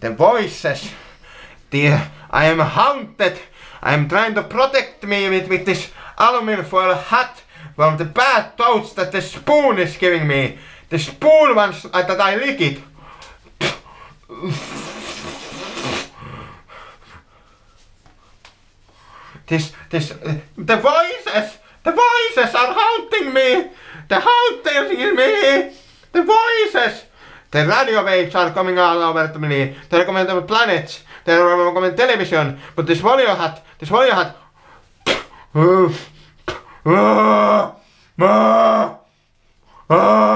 The voices. Dear, I am haunted. I am trying to protect me with this aluminum foil hat from the bad thoughts that the spoon is giving me. The spoon once that I lick it. The voices! The voices are haunting me! They're haunting me! The voices! The radio waves are coming all over me. They're coming to the planets. They're coming to television. But this warrior hat,